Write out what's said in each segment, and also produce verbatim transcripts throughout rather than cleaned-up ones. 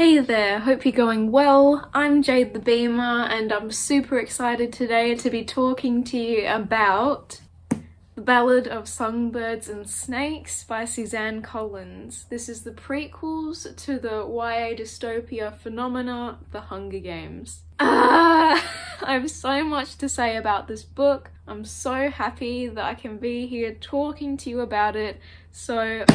Hey there, hope you're going well. I'm Jade the Beamer and I'm super excited today to be talking to you about The Ballad of Songbirds and Snakes by Suzanne Collins. This is the prequels to the Y A dystopia phenomena, The Hunger Games. Ah, I have so much to say about this book. I'm so happy that I can be here talking to you about it, so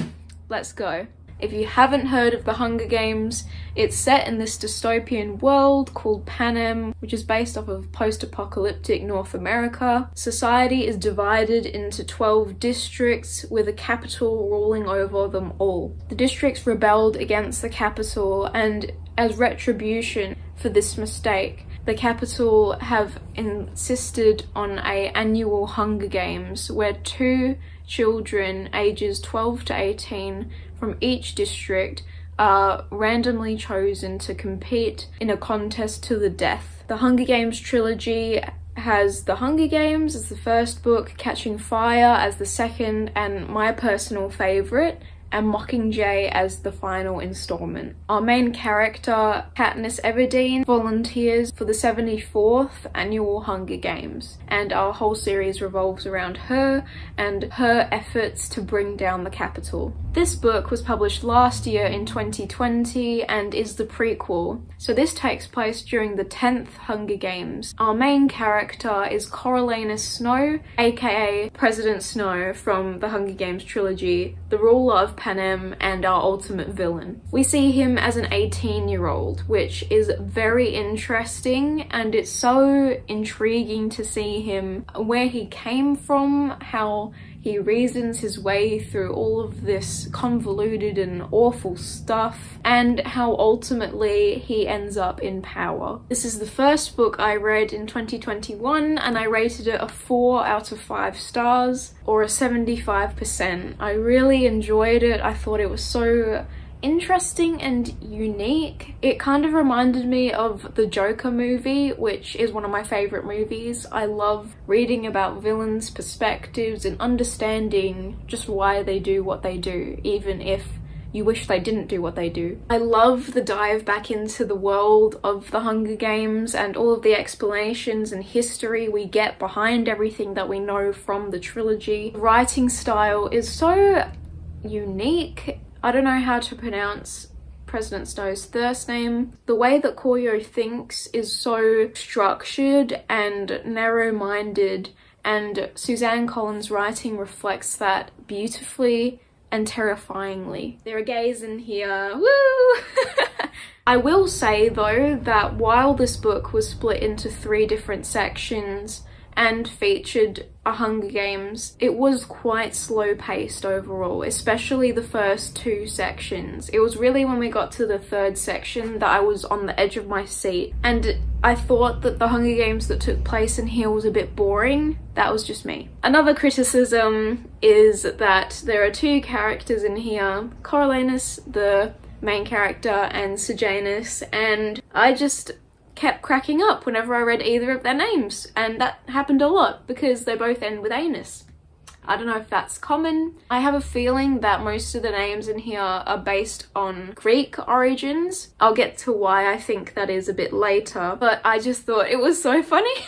let's go. If you haven't heard of The Hunger Games, it's set in this dystopian world called Panem, which is based off of post-apocalyptic North America. Society is divided into twelve districts, with a capital ruling over them all. The districts rebelled against the capital, and as retribution for this mistake, the capital have insisted on an annual Hunger Games, where two children ages twelve to eighteen from each district are randomly chosen to compete in a contest to the death. The Hunger Games trilogy has The Hunger Games as the first book, Catching Fire as the second, and my personal favourite, and Mockingjay as the final installment. Our main character, Katniss Everdeen, volunteers for the seventy-fourth annual Hunger Games, and our whole series revolves around her and her efforts to bring down the capital. This book was published last year in twenty twenty and is the prequel, so this takes place during the tenth Hunger Games. Our main character is Coriolanus Snow, aka President Snow from the Hunger Games trilogy, the ruler of Panem and our ultimate villain. We see him as an eighteen year old, which is very interesting, and it's so intriguing to see him, where he came from, how he reasons his way through all of this convoluted and awful stuff, and how ultimately he ends up in power. This is the first book I read in twenty twenty-one and I rated it a four out of five stars, or a seventy-five percent. I really enjoyed it. I thought it was so interesting and unique. It kind of reminded me of the Joker movie, which is one of my favorite movies. I love reading about villains' perspectives and understanding just why they do what they do, even if you wish they didn't do what they do. I love the dive back into the world of the Hunger Games and all of the explanations and history we get behind everything that we know from the trilogy. The writing style is so unique. I don't know how to pronounce President Snow's first name. The way that Corio thinks is so structured and narrow-minded, and Suzanne Collins' writing reflects that beautifully and terrifyingly. There are gays in here, woo! I will say though that while this book was split into three different sections and featured a Hunger Games, it was quite slow paced overall, especially the first two sections. It was really when we got to the third section that I was on the edge of my seat, and I thought that the Hunger Games that took place in here was a bit boring. That was just me. Another criticism is that there are two characters in here, Coriolanus, the main character, and Sejanus, and I just kept cracking up whenever I read either of their names, and that happened a lot because they both end with anus. I don't know if that's common. I have a feeling that most of the names in here are based on Greek origins. I'll get to why I think that is a bit later, but I just thought it was so funny.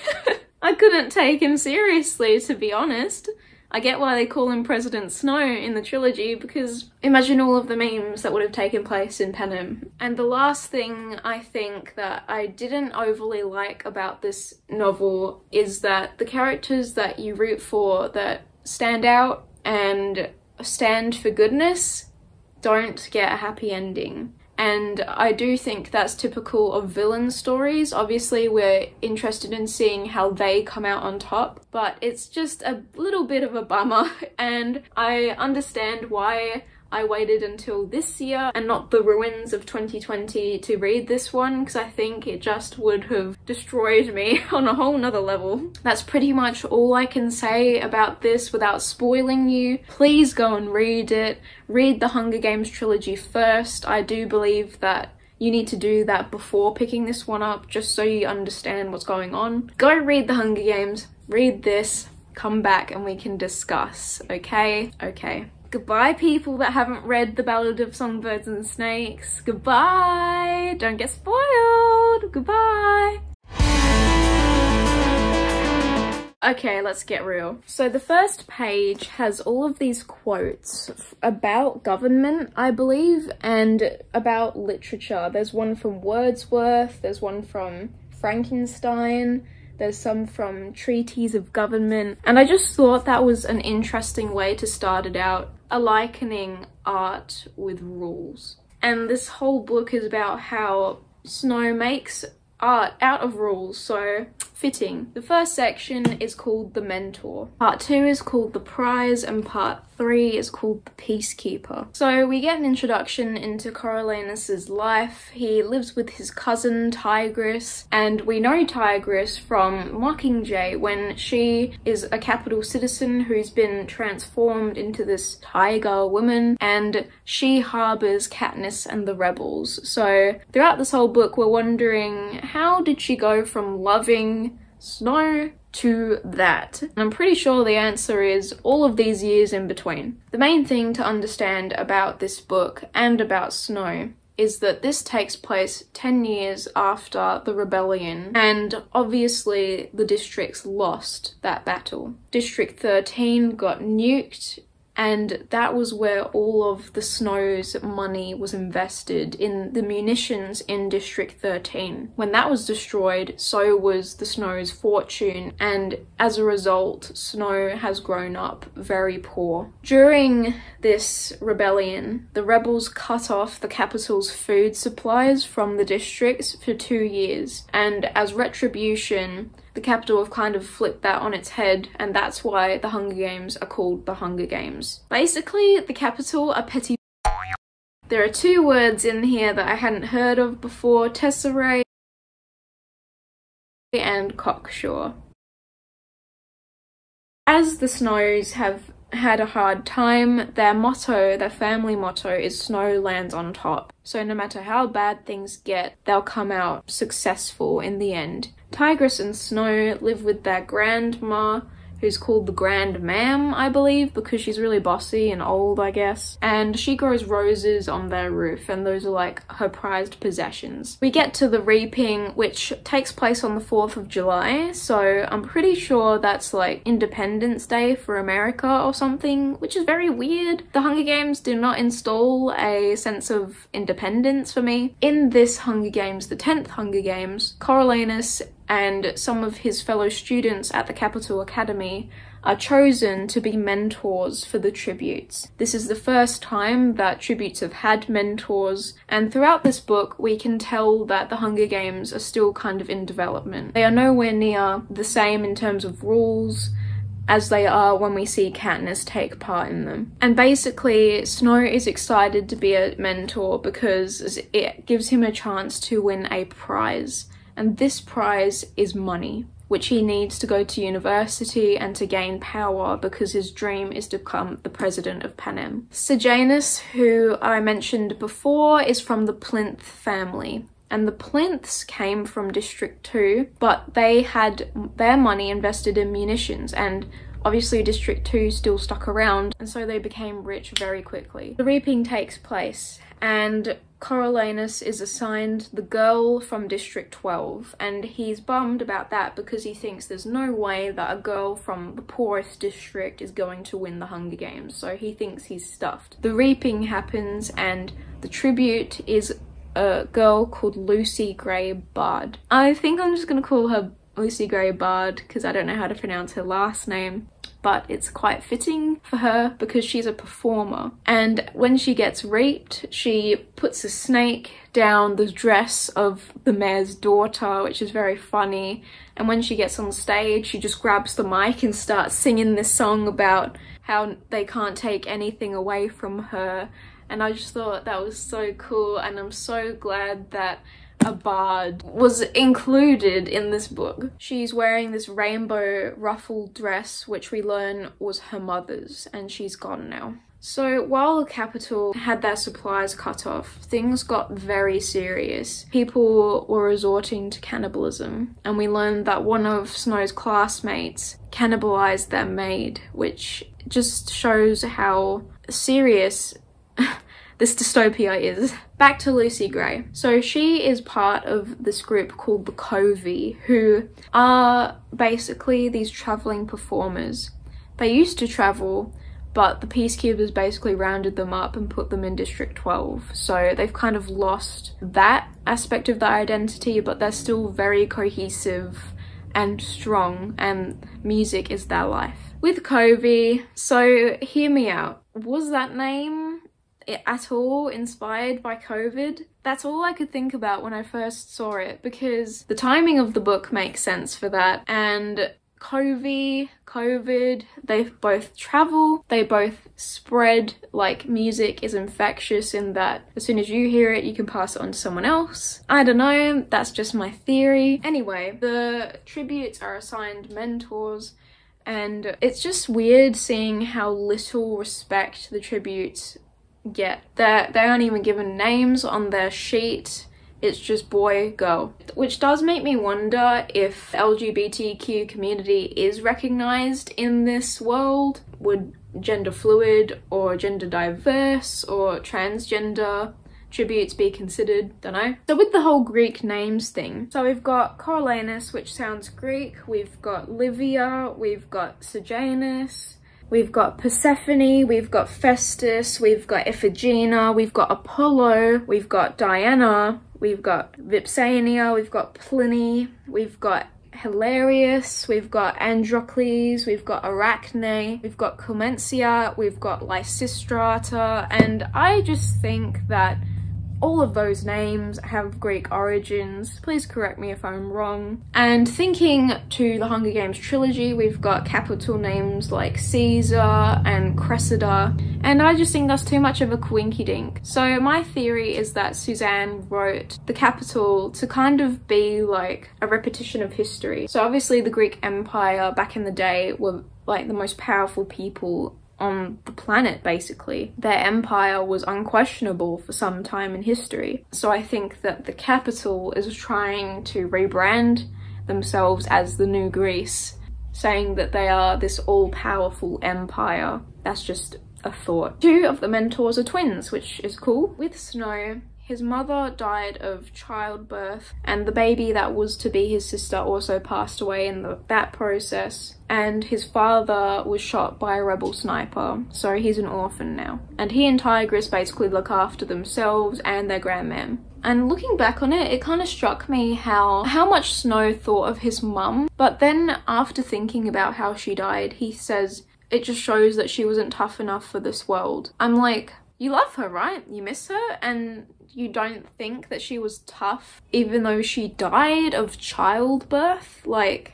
I couldn't take him seriously, to be honest. I get why they call him President Snow in the trilogy, because imagine all of the memes that would have taken place in Panem. And the last thing I think that I didn't overly like about this novel is that the characters that you root for that stand out and stand for goodness don't get a happy ending. And I do think that's typical of villain stories. Obviously, we're interested in seeing how they come out on top, but it's just a little bit of a bummer, and I understand why I waited until this year and not the ruins of twenty twenty to read this one, because I think it just would have destroyed me on a whole nother level. That's pretty much all I can say about this without spoiling you. Please go and read it. Read the Hunger Games trilogy first. I do believe that you need to do that before picking this one up, just so you understand what's going on. Go read the Hunger Games, read this, come back and we can discuss, okay? Okay. Goodbye, people that haven't read The Ballad of Songbirds and Snakes. Goodbye! don't get spoiled. Goodbye. Okay, let's get real. So the first page has all of these quotes about government, I believe, and about literature. There's one from Wordsworth, there's one from Frankenstein, there's some from Treatise of Government, and I just thought that was an interesting way to start it out, a likening art with rules. And this whole book is about how Snow makes art out of rules, so fitting. The first section is called The Mentor, part two is called The Prize, and part three is called The Peacekeeper. So we get an introduction into Coriolanus's life. He lives with his cousin Tigris, and we know Tigris from Mockingjay when she is a capital citizen who's been transformed into this tiger woman, and she harbours Katniss and the rebels. So throughout this whole book we're wondering, how did she go from loving Snow to that? And I'm pretty sure the answer is all of these years in between. The main thing to understand about this book and about Snow is that this takes place ten years after the rebellion, and obviously the districts lost that battle. District thirteen got nuked, and that was where all of the Snow's money was invested, in the munitions in District thirteen. When that was destroyed, so was the Snow's fortune, and as a result, Snow has grown up very poor. During this rebellion, the rebels cut off the capital's food supplies from the districts for two years, and as retribution, the capital have kind of flipped that on its head, and that's why the Hunger Games are called the Hunger Games. Basically, the capital are petty. There are two words in here that I hadn't heard of before: tesserae and cocksure. As the Snows have had a hard time, their motto, their family motto, is Snow lands on top. So no matter how bad things get, they'll come out successful in the end. Tigris and Snow live with their grandma, who's called the Grand Ma'am, I believe, because she's really bossy and old, I guess. And she grows roses on their roof, and those are like her prized possessions. We get to the reaping, which takes place on the fourth of July, so I'm pretty sure that's like Independence Day for America or something, which is very weird. The Hunger Games do not install a sense of independence for me. In this Hunger Games, the tenth Hunger Games, Coriolanus and some of his fellow students at the Capital Academy are chosen to be mentors for the tributes. This is the first time that tributes have had mentors, and throughout this book we can tell that the Hunger Games are still kind of in development. They are nowhere near the same in terms of rules as they are when we see Katniss take part in them. And basically, Snow is excited to be a mentor because it gives him a chance to win a prize. And this prize is money, which he needs to go to university and to gain power, because his dream is to become the president of Panem. Sejanus, who I mentioned before, is from the Plinth family. And the Plinths came from District two, but they had their money invested in munitions, and obviously District two still stuck around, and so they became rich very quickly. The reaping takes place, and Coriolanus is assigned the girl from District twelve, and he's bummed about that because he thinks there's no way that a girl from the poorest district is going to win the Hunger Games, so he thinks he's stuffed. The reaping happens, and the tribute is a girl called Lucy Gray Baird. I think I'm just gonna call her Lucy Gray Baird because I don't know how to pronounce her last name, but it's quite fitting for her because she's a performer. And when she gets reaped, she puts a snake down the dress of the mayor's daughter, which is very funny. And when she gets on stage, she just grabs the mic and starts singing this song about how they can't take anything away from her. And I just thought that was so cool, and I'm so glad that a bard was included in this book. She's wearing this rainbow ruffled dress, which we learn was her mother's, and she's gone now. So while the capital had their supplies cut off, things got very serious. People were resorting to cannibalism, and we learned that one of Snow's classmates cannibalized their maid, which just shows how serious this dystopia is. Back to Lucy Gray. So she is part of this group called The Covey, who are basically these traveling performers. They used to travel, but the peacekeepers basically rounded them up and put them in District twelve. So they've kind of lost that aspect of their identity, but they're still very cohesive and strong, and music is their life. With Covey, so hear me out. Was that name at all inspired by COVID? That's all I could think about when I first saw it, because the timing of the book makes sense for that, and Covey, COVID, they both travel, they both spread, like music is infectious in that as soon as you hear it, you can pass it on to someone else. I don't know, that's just my theory. Anyway, the tributes are assigned mentors, and it's just weird seeing how little respect the tributes get. They're, they aren't even given names on their sheet. It's just boy, girl. Which does make me wonder if the L G B T Q community is recognized in this world. Would gender fluid or gender diverse or transgender tributes be considered? Don't know. So with the whole Greek names thing, so we've got Coriolanus, which sounds Greek, we've got Livia, we've got Sejanus, we've got Persephone, we've got Festus, we've got Iphigenia, we've got Apollo, we've got Diana, we've got Vipsania, we've got Pliny, we've got Hilarious, we've got Androcles, we've got Arachne, we've got Clemencia, we've got Lysistrata, and I just think that all of those names have Greek origins. Please correct me if I'm wrong. And thinking to the Hunger Games trilogy, we've got capital names like Caesar and Cressida, and I just think that's too much of a coinkydink. So my theory is that Suzanne wrote the capital to kind of be like a repetition of history. So obviously the Greek Empire back in the day were like the most powerful people on the planet, basically. Their empire was unquestionable for some time in history. So I think that the capital is trying to rebrand themselves as the new Greece, saying that they are this all-powerful empire. That's just a thought. Two of the mentors are twins, which is cool. With Snow, his mother died of childbirth, and the baby that was to be his sister also passed away in the, that process, and his father was shot by a rebel sniper, so he's an orphan now. And he and Tigris basically look after themselves and their Grand Ma'am. And looking back on it, it kind of struck me how, how much Snow thought of his mum, but then after thinking about how she died, he says, it just shows that she wasn't tough enough for this world. I'm like, you love her, right? You miss her, and you don't think that she was tough, even though she died of childbirth? Like,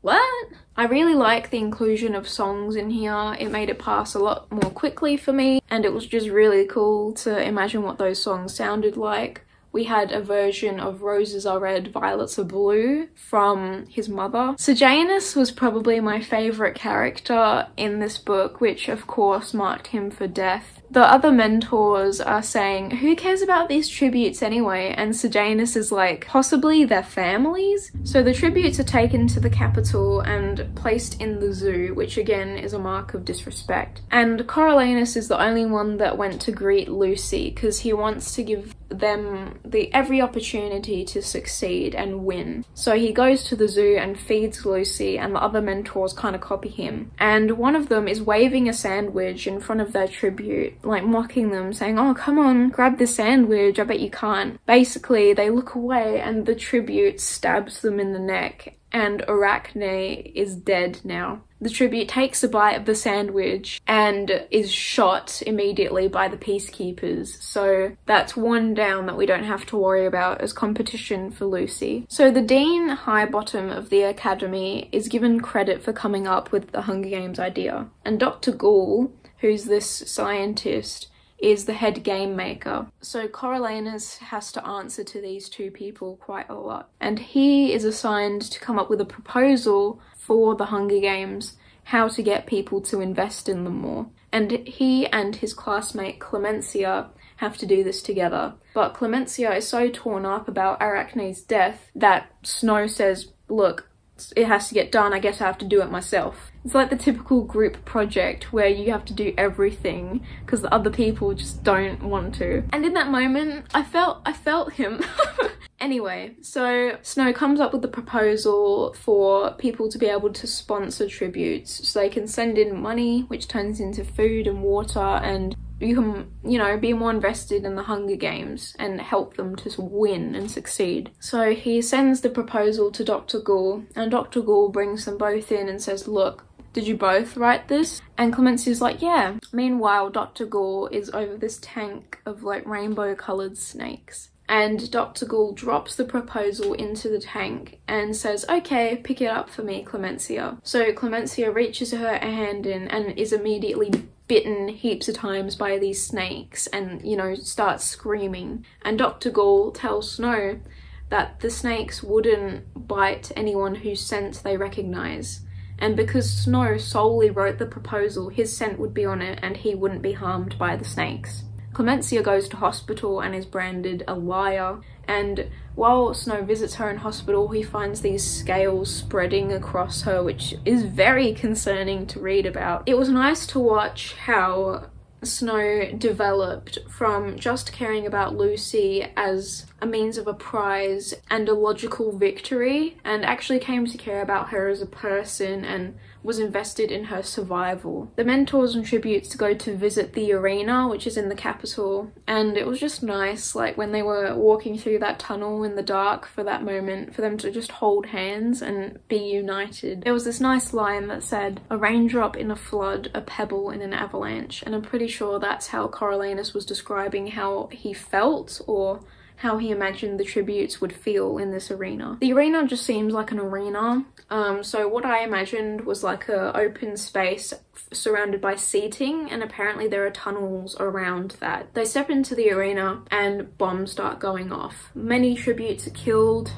what? I really like the inclusion of songs in here. It made it pass a lot more quickly for me, and it was just really cool to imagine what those songs sounded like. We had a version of Roses Are Red, Violets Are Blue from his mother. Sejanus was probably my favourite character in this book, which of course marked him for death. The other mentors are saying, who cares about these tributes anyway? And Sejanus is like, possibly their families? So the tributes are taken to the capital and placed in the zoo, which again is a mark of disrespect. And Coriolanus is the only one that went to greet Lucy, because he wants to give them the every opportunity to succeed and win. So he goes to the zoo and feeds Lucy, and the other mentors kind of copy him. And one of them is waving a sandwich in front of their tribute, like mocking them, saying, oh, come on, grab this sandwich, I bet you can't. Basically, they look away and the tribute stabs them in the neck, and Arachne is dead now. The tribute takes a bite of the sandwich and is shot immediately by the peacekeepers, so that's one down that we don't have to worry about as competition for Lucy. So the Dean Highbottom of the Academy is given credit for coming up with the Hunger Games idea, and Doctor Gaul, who's this scientist, is the head game maker. So Coriolanus has to answer to these two people quite a lot, and he is assigned to come up with a proposal for the Hunger Games, how to get people to invest in them more. And he and his classmate Clemencia have to do this together. But Clemencia is so torn up about Arachne's death that Snow says, look, it has to get done, I guess I have to do it myself. It's like the typical group project where you have to do everything because the other people just don't want to. And in that moment, I felt, I felt him. Anyway, so Snow comes up with the proposal for people to be able to sponsor tributes. So they can send in money, which turns into food and water, and you can, you know, be more invested in the Hunger Games and help them to win and succeed. So he sends the proposal to Doctor Gaul, and Doctor Gaul brings them both in and says, look, did you both write this? And Clemencia's like, yeah. Meanwhile, Doctor Gaul is over this tank of like rainbow colored snakes. And Doctor Gaul drops the proposal into the tank and says, okay, pick it up for me, Clemencia. So Clemencia reaches her hand in and is immediately bitten heaps of times by these snakes and, you know, starts screaming. And Doctor Gaul tells Snow that the snakes wouldn't bite anyone whose scent they recognize. And because Snow solely wrote the proposal, his scent would be on it and he wouldn't be harmed by the snakes. Clemencia goes to hospital and is branded a liar, and while Snow visits her in hospital, he finds these scales spreading across her, which is very concerning to read about. It was nice to watch how Snow developed from just caring about Lucy as a means of a prize and a logical victory, and actually came to care about her as a person and was invested in her survival. The mentors and tributes go to visit the arena, which is in the capital, and it was just nice, like when they were walking through that tunnel in the dark, for that moment for them to just hold hands and be united. There was this nice line that said, a raindrop in a flood, a pebble in an avalanche, and I'm pretty sure that's how Coriolanus was describing how he felt, or how he imagined the tributes would feel in this arena. The arena just seems like an arena. Um, so what I imagined was like a open space surrounded by seating, and apparently there are tunnels around that. They step into the arena and bombs start going off. Many tributes are killed.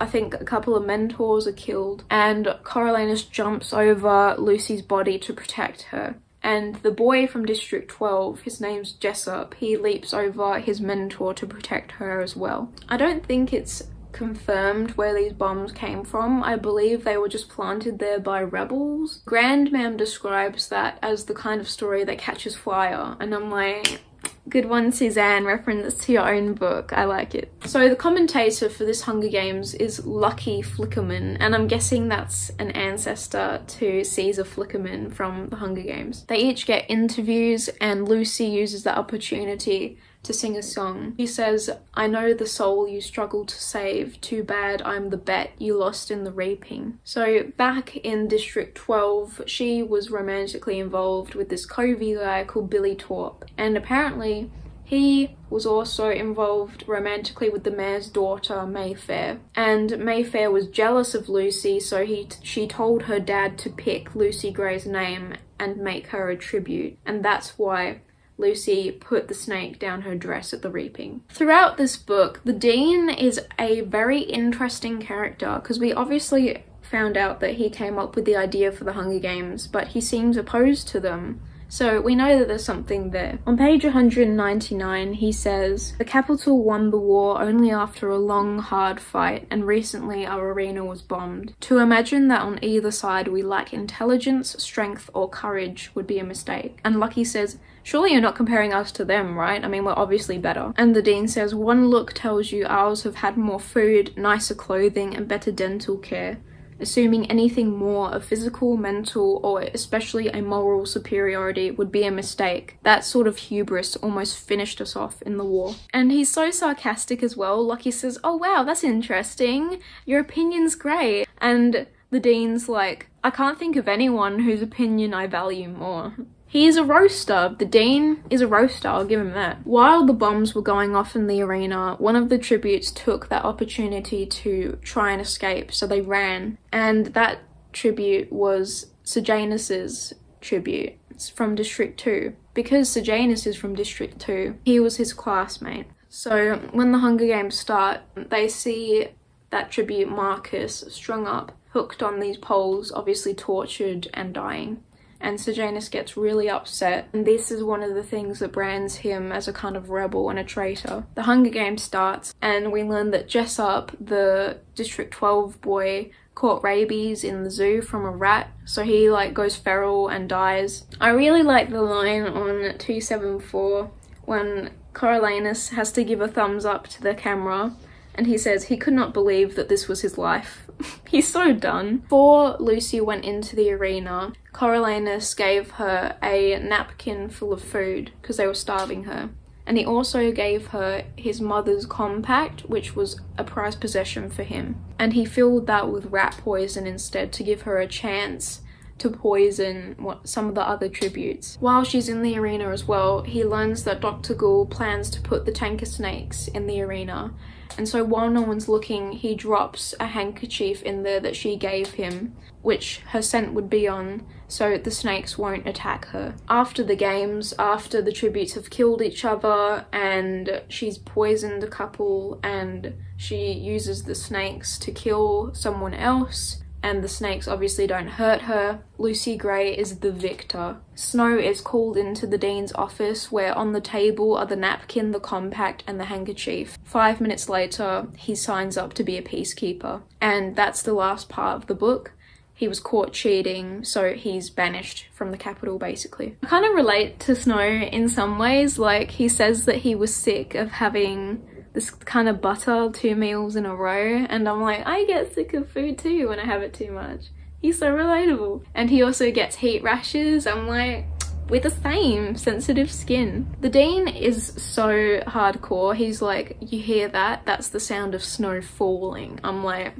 I think a couple of mentors are killed, and Coriolanus jumps over Lucy's body to protect her. And the boy from District twelve, his name's Jessup, he leaps over his mentor to protect her as well. I don't think it's confirmed where these bombs came from. I believe they were just planted there by rebels. Grand Ma'am describes that as the kind of story that catches fire, and I'm like, good one, Suzanne, reference to your own book. I like it. So the commentator for this Hunger Games is Lucky Flickerman, and I'm guessing that's an ancestor to Caesar Flickerman from the Hunger Games. They each get interviews, and Lucy uses that opportunity to sing a song. He says, I know the soul you struggled to save, too bad I'm the bet you lost in the reaping. So back in District twelve, she was romantically involved with this Covey guy called Billy Torp, and apparently he was also involved romantically with the mayor's daughter, Mayfair. And Mayfair was jealous of Lucy, so he she told her dad to pick Lucy Gray's name and make her a tribute, and that's why Lucy put the snake down her dress at the reaping. Throughout this book, the Dean is a very interesting character, because we obviously found out that he came up with the idea for the Hunger Games, but he seems opposed to them. So we know that there's something there. On page one hundred ninety-nine, he says, the capital won the war only after a long, hard fight, and recently our arena was bombed. To imagine that on either side we lack intelligence, strength, or courage would be a mistake. And Lucky says, surely you're not comparing us to them, right? I mean, we're obviously better. And the Dean says, one look tells you ours have had more food, nicer clothing, and better dental care. Assuming anything more of physical, mental, or especially a moral superiority would be a mistake. That sort of hubris almost finished us off in the war. And he's so sarcastic as well. Lucky says, oh wow, that's interesting. Your opinion's great. And the Dean's like, I can't think of anyone whose opinion I value more. He is a roaster. The Dean is a roaster, I'll give him that. While the bombs were going off in the arena, one of the tributes took that opportunity to try and escape, so they ran. And that tribute was Sejanus's tribute from District two. Because Sejanus is from District two, he was his classmate. So when the Hunger Games start, they see that tribute Marcus strung up, hooked on these poles, obviously tortured and dying. And Sejanus gets really upset, and this is one of the things that brands him as a kind of rebel and a traitor. The Hunger Game starts, and we learn that Jessup, the District twelve boy, caught rabies in the zoo from a rat, so he like goes feral and dies. I really like the line on two seventy-four when Coriolanus has to give a thumbs up to the camera and he says he could not believe that this was his life. He's so done. Before Lucy went into the arena, Coriolanus gave her a napkin full of food because they were starving her. And he also gave her his mother's compact, which was a prized possession for him. And he filled that with rat poison instead to give her a chance to poison what, some of the other tributes. While she's in the arena as well, he learns that Doctor Gaul plans to put the tanker snakes in the arena. And so while no one's looking, he drops a handkerchief in there that she gave him, which her scent would be on, so the snakes won't attack her. After the games, after the tributes have killed each other and she's poisoned a couple and she uses the snakes to kill someone else, and the snakes obviously don't hurt her, Lucy Gray is the victor. Snow is called into the dean's office, where on the table are the napkin, the compact and the handkerchief. Five minutes later, he signs up to be a peacekeeper. And that's the last part of the book. He was caught cheating, so he's banished from the capital, basically. I kind of relate to Snow in some ways. Like, he says that he was sick of having this kind of butter two meals in a row, and I'm like, I get sick of food too when I have it too much. He's so relatable. And he also gets heat rashes. I'm like, we're the same, sensitive skin. The dean is so hardcore. He's like, you hear that? That's the sound of snow falling. I'm like,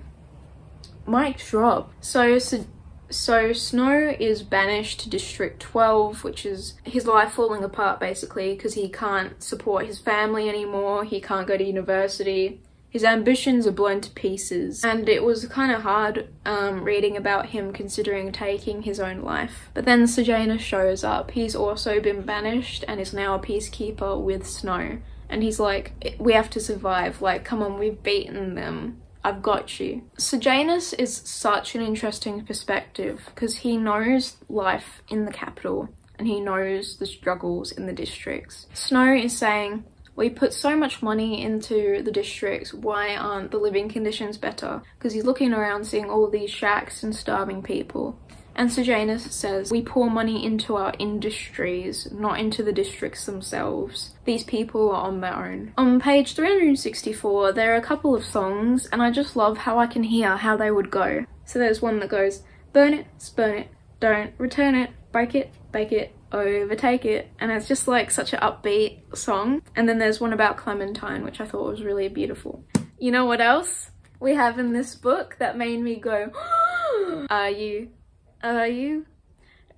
mic drop. So, so, so Snow is banished to District twelve, which is his life falling apart basically, because he can't support his family anymore, he can't go to university, his ambitions are blown to pieces. And it was kind of hard um, reading about him considering taking his own life. But then Sejanus shows up. He's also been banished and is now a peacekeeper with Snow. And he's like, we have to survive, like, come on, we've beaten them. I've got you. Sejanus is such an interesting perspective because he knows life in the capital and he knows the struggles in the districts. Snow is saying, we put so much money into the districts, why aren't the living conditions better? Because he's looking around seeing all these shacks and starving people. And Sejanus says, we pour money into our industries, not into the districts themselves. These people are on their own. On page three hundred sixty-four, there are a couple of songs, and I just love how I can hear how they would go. So there's one that goes, burn it, spurn it, don't return it, break it, bake it, overtake it. And it's just like such an upbeat song. And then there's one about Clementine, which I thought was really beautiful. You know what else we have in this book that made me go, are you? Are you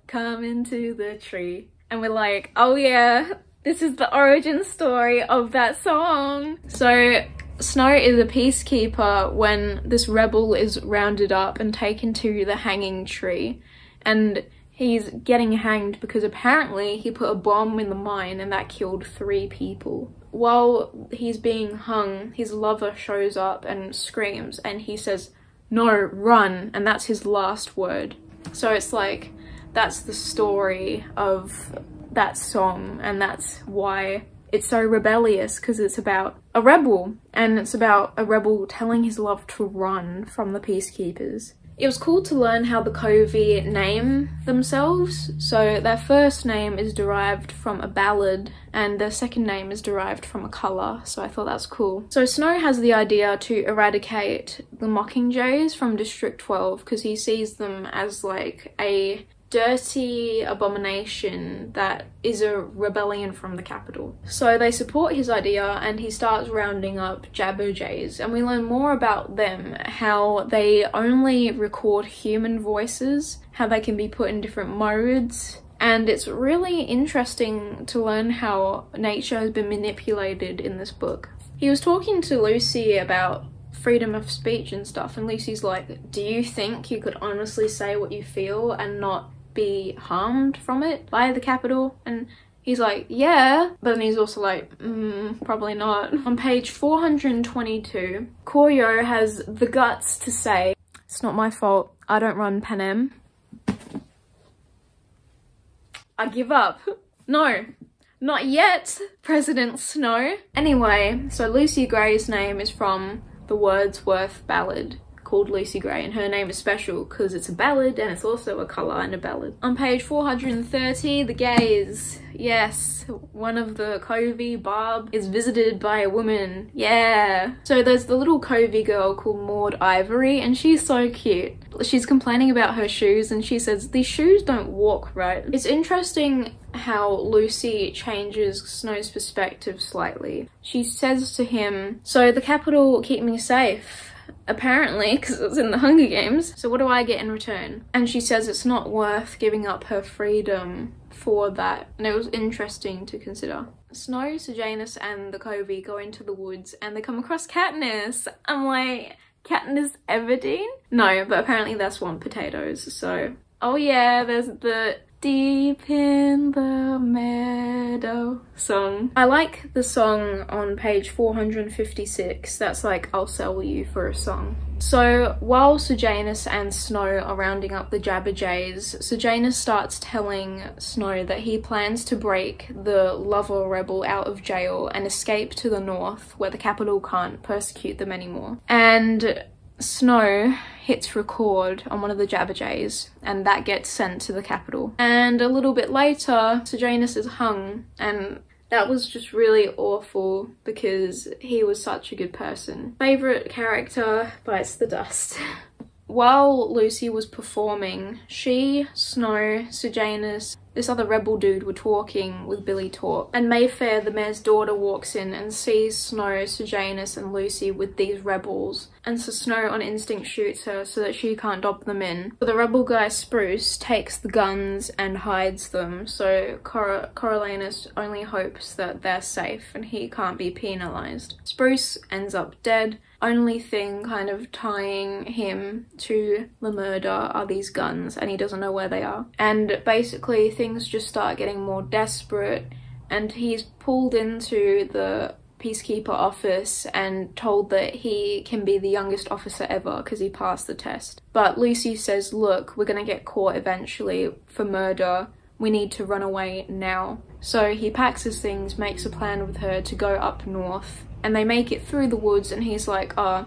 coming to the tree? And we're like, oh yeah, this is the origin story of that song. So Snow is a peacekeeper when this rebel is rounded up and taken to the hanging tree. And he's getting hanged because apparently he put a bomb in the mine and that killed three people. While he's being hung, his lover shows up and screams and he says, no, run. And that's his last word. So it's like, that's the story of that song, and that's why it's so rebellious, because it's about a rebel, and it's about a rebel telling his love to run from the peacekeepers. It was cool to learn how the Covey name themselves. So their first name is derived from a ballad and their second name is derived from a colour. So I thought that's cool. So Snow has the idea to eradicate the Mockingjays from District twelve because he sees them as like a dirty abomination that is a rebellion from the capital. So they support his idea and he starts rounding up jabberjays, and we learn more about them, how they only record human voices, how they can be put in different modes, and it's really interesting to learn how nature has been manipulated in this book. He was talking to Lucy about freedom of speech and stuff, and Lucy's like, do you think you could honestly say what you feel and not be harmed from it by the capital? And he's like, yeah, but then he's also like, mm, probably not. On page four hundred twenty-two, Corio has the guts to say, it's not my fault, I don't run Panem, I give up. No, not yet, President Snow. Anyway, so Lucy Gray's name is from the Wordsworth ballad called Lucy Gray, and her name is special because it's a ballad and it's also a colour and a ballad. On page four hundred thirty, The Gaze. Yes, one of the Covey, Barb, is visited by a woman. Yeah. So there's the little Covey girl called Maud Ivory, and she's so cute. She's complaining about her shoes and she says, these shoes don't walk right. It's interesting how Lucy changes Snow's perspective slightly. She says to him, so the capital keep me safe, apparently, because it's in the Hunger Games. So what do I get in return? And she says it's not worth giving up her freedom for that. And it was interesting to consider. Snow, Sejanus and the Covey go into the woods and they come across Katniss. I'm like, Katniss Everdeen? No, but apparently they're swamp potatoes, so. Oh yeah, there's the Deep in the Meadow song. I like the song on page four hundred fifty-six. That's like, I'll sell you for a song. So while Sejanus and Snow are rounding up the Jabberjays, Sejanus starts telling Snow that he plans to break the lover rebel out of jail and escape to the north where the capital can't persecute them anymore. And Snow hits record on one of the Jabberjays and that gets sent to the capital. And a little bit later, Sejanus is hung, and that was just really awful because he was such a good person. Favourite character bites the dust. While Lucy was performing, she, Snow, Sejanus, this other rebel dude were talking with Billy Torp, and Mayfair, the mayor's daughter, walks in and sees Snow, Sejanus and Lucy with these rebels, and so Snow on instinct shoots her so that she can't dob them in. But the rebel guy Spruce takes the guns and hides them, so Cor Coriolanus only hopes that they're safe and he can't be penalised. Spruce ends up dead. Only thing kind of tying him to the murder are these guns, and he doesn't know where they are. And basically things just start getting more desperate, and he's pulled into the peacekeeper office and told that he can be the youngest officer ever because he passed the test. But Lucy says, look, we're gonna get caught eventually for murder. We need to run away now. So he packs his things, makes a plan with her to go up north, and they make it through the woods and he's like, oh,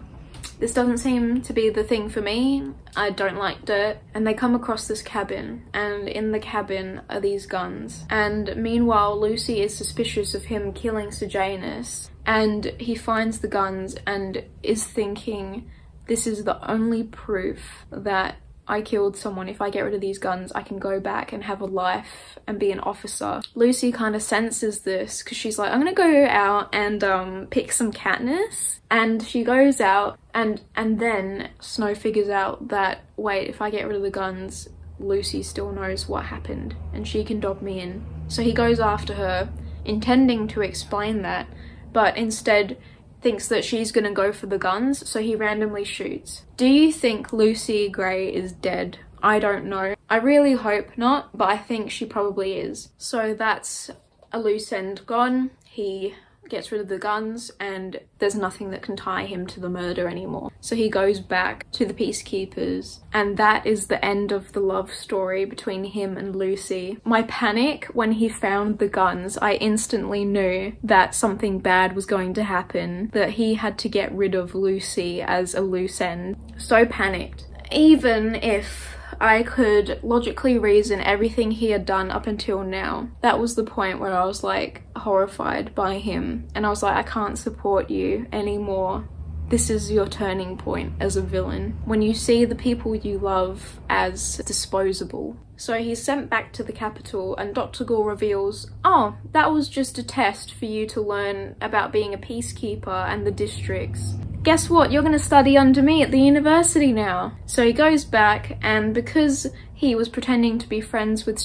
this doesn't seem to be the thing for me. I don't like dirt. And they come across this cabin, and in the cabin are these guns. And meanwhile, Lucy is suspicious of him killing Sejanus, and he finds the guns and is thinking, this is the only proof that I killed someone. If I get rid of these guns, I can go back and have a life and be an officer. Lucy kind of senses this because she's like, I'm gonna go out and um, pick some Katniss. And she goes out, and, and then Snow figures out that, wait, if I get rid of the guns, Lucy still knows what happened and she can dob me in. So he goes after her, intending to explain that, but instead thinks that she's gonna go for the guns, so he randomly shoots. Do you think Lucy Gray is dead? I don't know. I really hope not, but I think she probably is. So that's a loose end gone. He gets rid of the guns and there's nothing that can tie him to the murder anymore. So he goes back to the peacekeepers, and that is the end of the love story between him and Lucy. My panic when he found the guns, I instantly knew that something bad was going to happen, that he had to get rid of Lucy as a loose end. So panicked. Even if I could logically reason everything he had done up until now, that was the point where I was like horrified by him, and I was like, I can't support you anymore. This is your turning point as a villain, when you see the people you love as disposable. So he's sent back to the capital, and Doctor Gaul reveals, oh, that was just a test for you to learn about being a peacekeeper and the districts. Guess what, you're gonna study under me at the university now. So he goes back, and because he was pretending to be friends with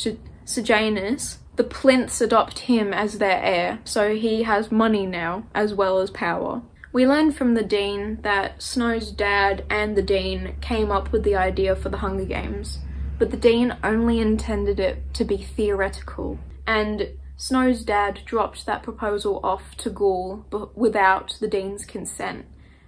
Sejanus, the Plinths adopt him as their heir, so he has money now as well as power. We learned from the Dean that Snow's dad and the Dean came up with the idea for the Hunger Games, but the Dean only intended it to be theoretical, and Snow's dad dropped that proposal off to Gaul but without the Dean's consent.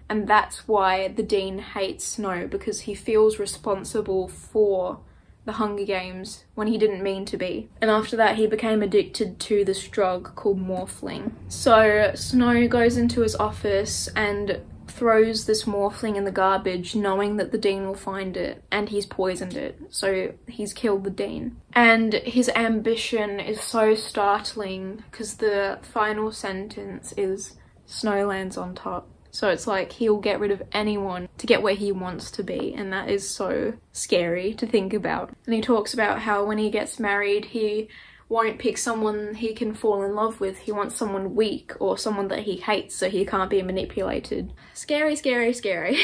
And that's why the Dean hates Snow, because he feels responsible for the Hunger Games when he didn't mean to be. And after that, he became addicted to this drug called Morphling. So Snow goes into his office and throws this morphling in the garbage knowing that the dean will find it, and he's poisoned it, so he's killed the dean. And his ambition is so startling because the final sentence is Snow lands on top. So it's like he'll get rid of anyone to get where he wants to be, and that is so scary to think about. And he talks about how when he gets married he won't pick someone he can fall in love with. He wants someone weak or someone that he hates so he can't be manipulated. Scary, scary, scary.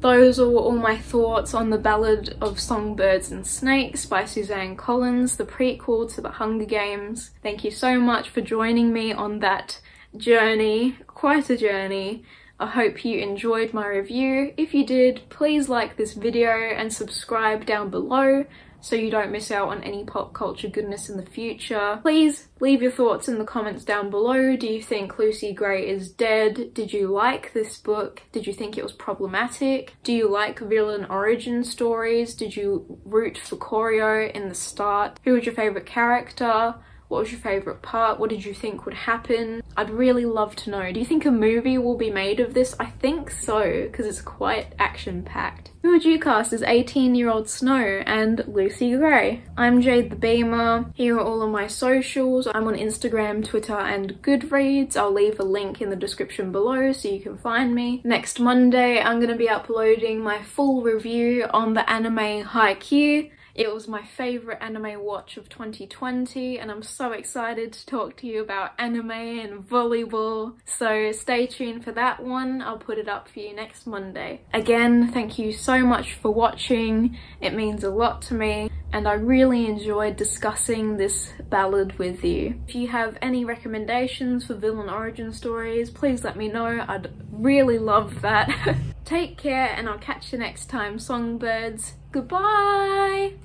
Those are all my thoughts on The Ballad of Songbirds and Snakes by Suzanne Collins, the prequel to The Hunger Games. Thank you so much for joining me on that journey, quite a journey. I hope you enjoyed my review. If you did, please like this video and subscribe down below so you don't miss out on any pop culture goodness in the future. Please leave your thoughts in the comments down below. Do you think Lucy Gray is dead? Did you like this book? Did you think it was problematic? Do you like villain origin stories? Did you root for Corio in the start? Who was your favourite character? What was your favourite part? What did you think would happen? I'd really love to know. Do you think a movie will be made of this? I think so, because it's quite action-packed. Who would you cast as eighteen-year-old Snow and Lucy Gray? I'm Jade the Beamer. Here are all of my socials. I'm on Instagram, Twitter and Goodreads. I'll leave a link in the description below so you can find me. Next Monday, I'm going to be uploading my full review on the anime Haikyuu. It was my favourite anime watch of twenty twenty, and I'm so excited to talk to you about anime and volleyball. So stay tuned for that one. I'll put it up for you next Monday. Again, thank you so much for watching. It means a lot to me, and I really enjoyed discussing this ballad with you. If you have any recommendations for villain origin stories, please let me know. I'd really love that. Take care, and I'll catch you next time, songbirds. Goodbye!